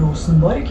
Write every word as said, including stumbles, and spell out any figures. Rosenborg.